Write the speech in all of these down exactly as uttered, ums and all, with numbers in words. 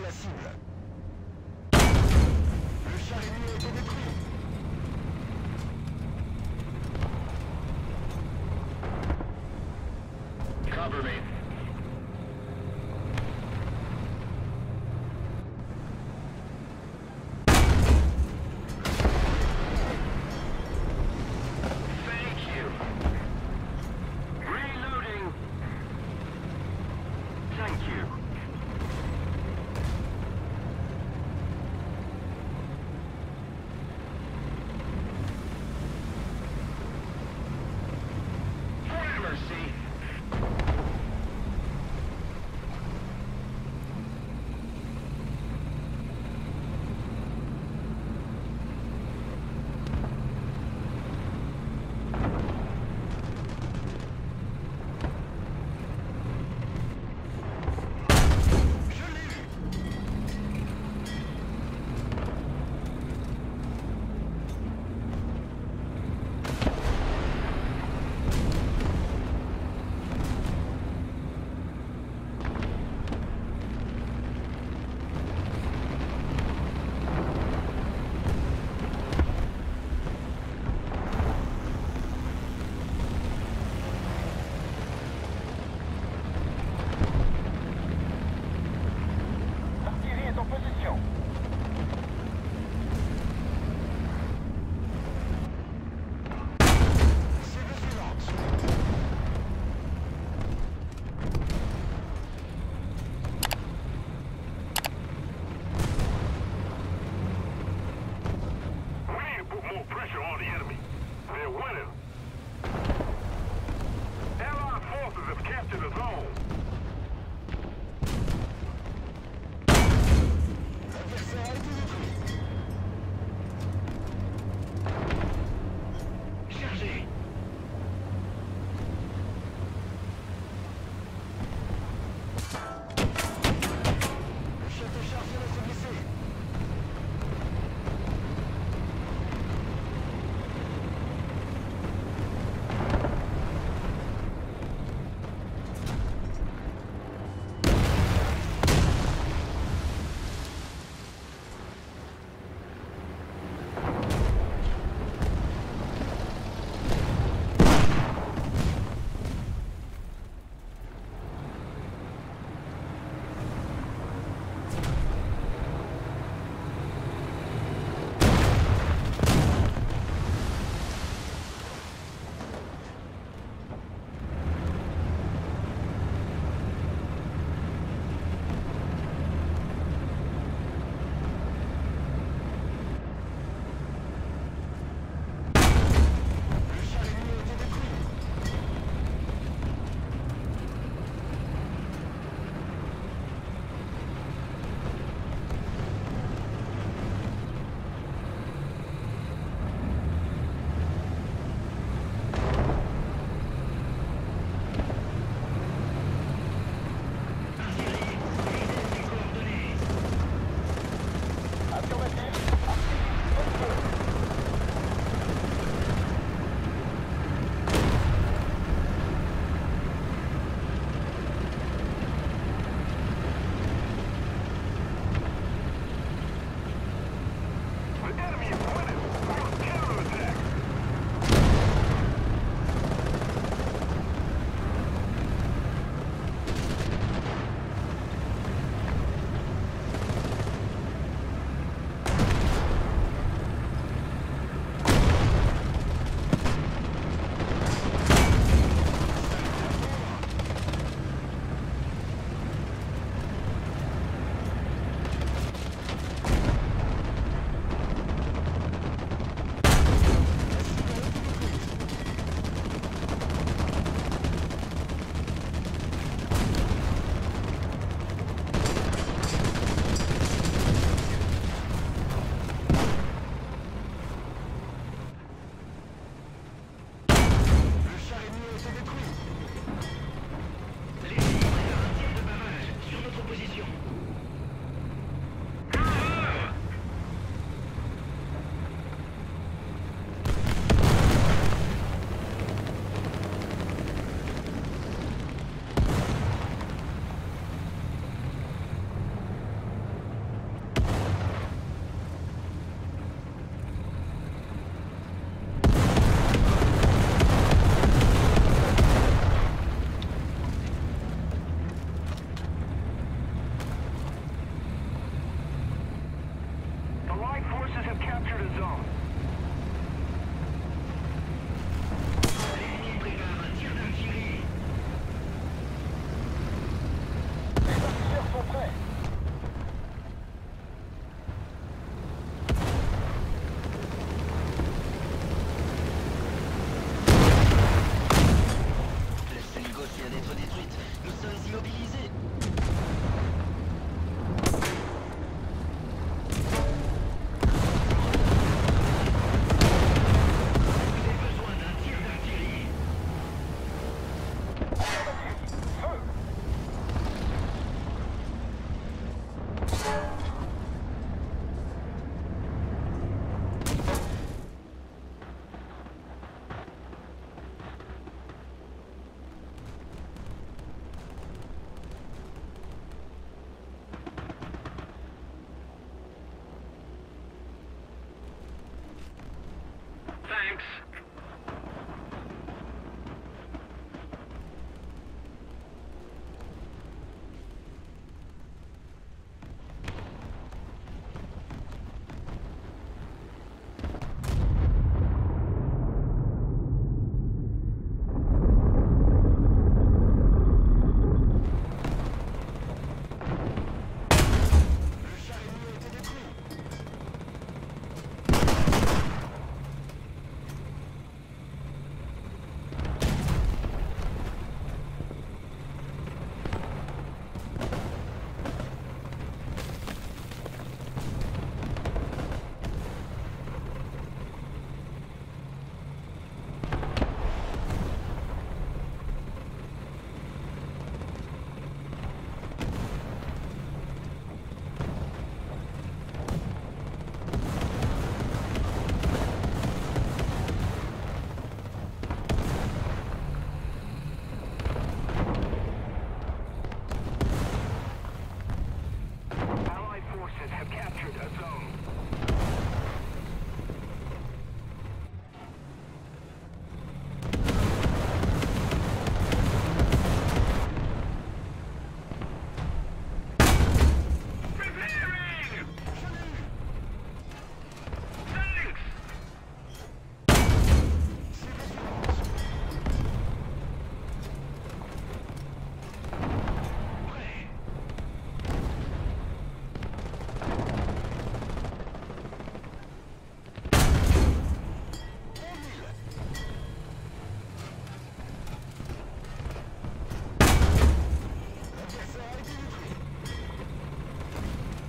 touché la cible. Le char ennemi a été détruit.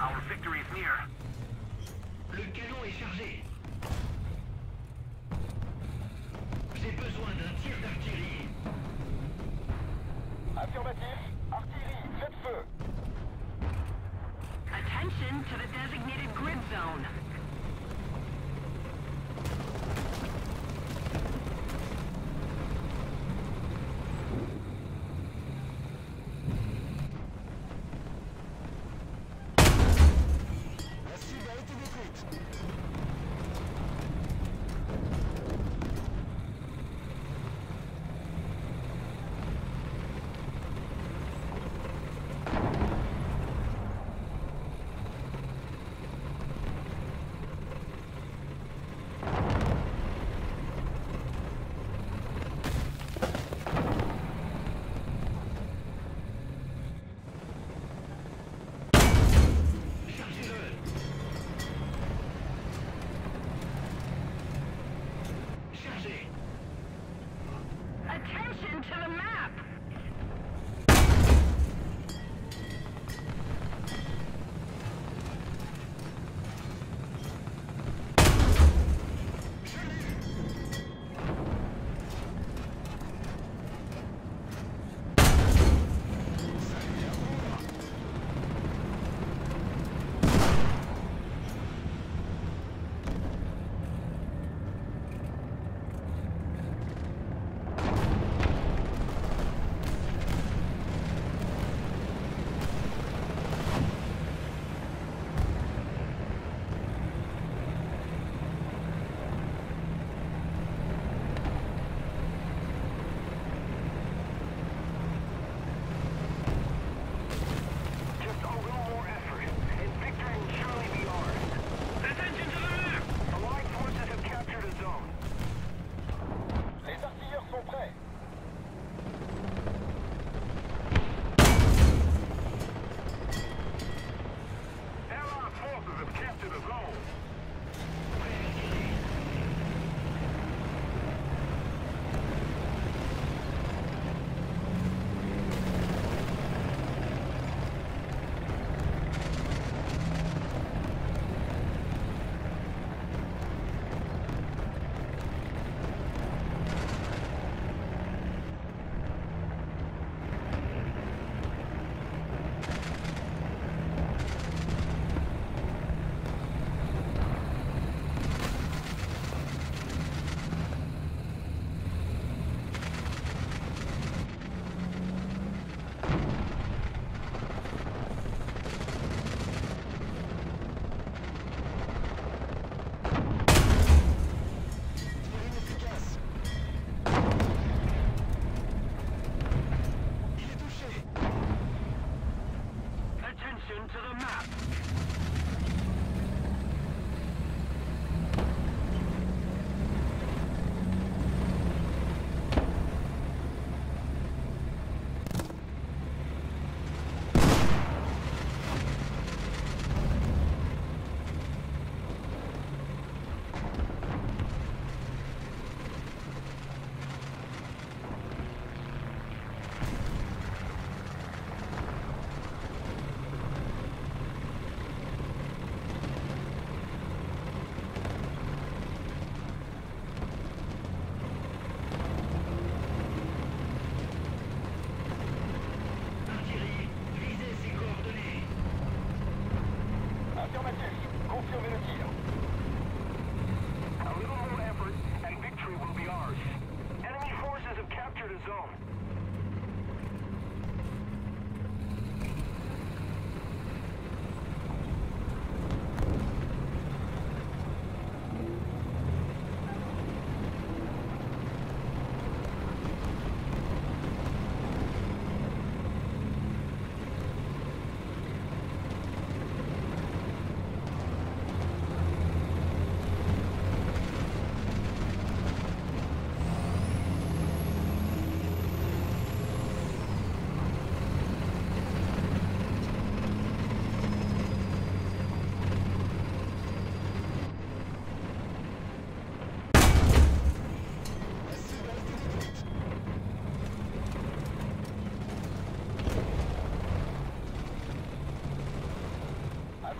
Our victory is near. Le canon est chargé. J'ai besoin d'un tir d'artillerie. Affirmatif. Artillerie, faites feu. Attention to the designated grid zone.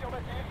your attention.